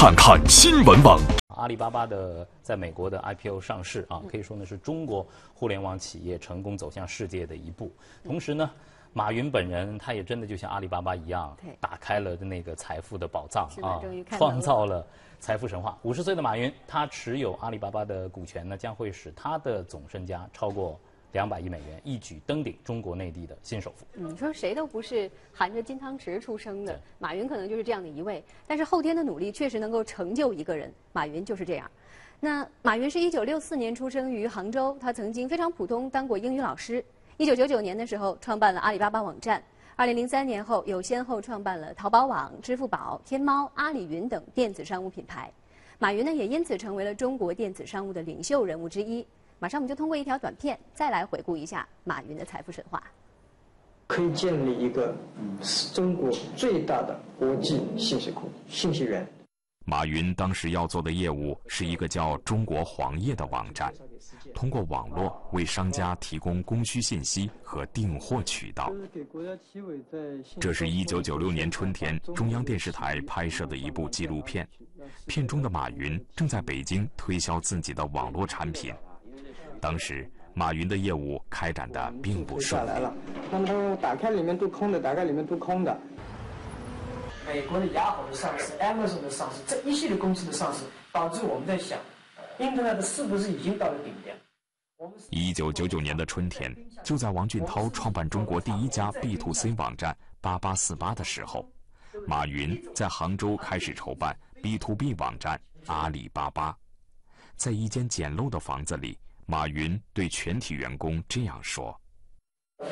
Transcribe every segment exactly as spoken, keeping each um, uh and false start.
看看新闻网。阿里巴巴的在美国的 I P O 上市啊，可以说呢是中国互联网企业成功走向世界的一步。同时呢，马云本人他也真的就像阿里巴巴一样，打开了那个财富的宝藏啊，创造了财富神话。五十岁的马云，他持有阿里巴巴的股权呢，将会使他的总身家超过两百亿美元，一举登顶中国内地的新首富。嗯，你说谁都不是含着金汤匙出生的，马云可能就是这样的一位。但是后天的努力确实能够成就一个人，马云就是这样。那马云是一九六四年出生于杭州，他曾经非常普通当过英语老师。一九九九年的时候创办了阿里巴巴网站，二零零三年后又先后创办了淘宝网、支付宝、天猫、阿里云等电子商务品牌。马云呢也因此成为了中国电子商务的领袖人物之一。马上我们就通过一条短片，再来回顾一下马云的财富神话。可以建立一个中国最大的国际信息库、信息源。马云当时要做的业务是一个叫“中国黄页”的网站，通过网络为商家提供供需信息和订货渠道。这是一九九六年春天中央电视台拍摄的一部纪录片，片中的马云正在北京推销自己的网络产品。当时，马云的业务开展的并不顺利。那么打开里面都空的，打开里面都空的。美国的雅虎的上市 ，Amazon 的上市，这一系列公司的上市，导致我们在想 ，Internet 是不是已经到了顶点？一九九九年的春天，就在王俊涛创办中国第一家 B to C 网站八八四八的时候，马云在杭州开始筹办 B to B 网站阿里巴巴，在一间简陋的房子里。马云对全体员工这样说：“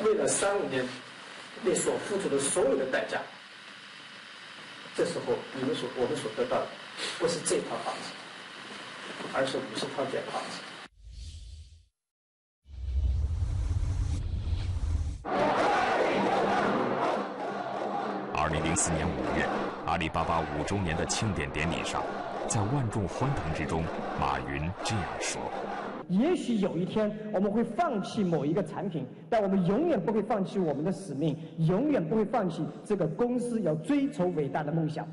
为了三五年内所付出的所有的代价，这时候你们所我们所得到的不是这套房子，而是五十套假房子。”二零零四年五月，阿里巴巴五周年的庆典典礼上，在万众欢腾之中，马云这样说。也许有一天我们会放弃某一个产品，但我们永远不会放弃我们的使命，永远不会放弃这个公司要追求伟大的梦想。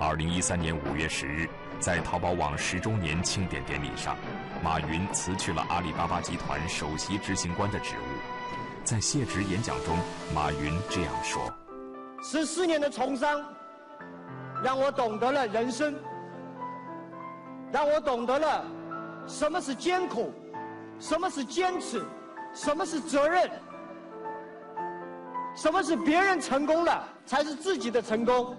二零一三年五月十日，在淘宝网十周年庆典典礼上，马云辞去了阿里巴巴集团首席执行官的职务。在谢职演讲中，马云这样说：“十四年的从商。”让我懂得了人生，让我懂得了什么是艰苦，什么是坚持，什么是责任，什么是别人成功了才是自己的成功。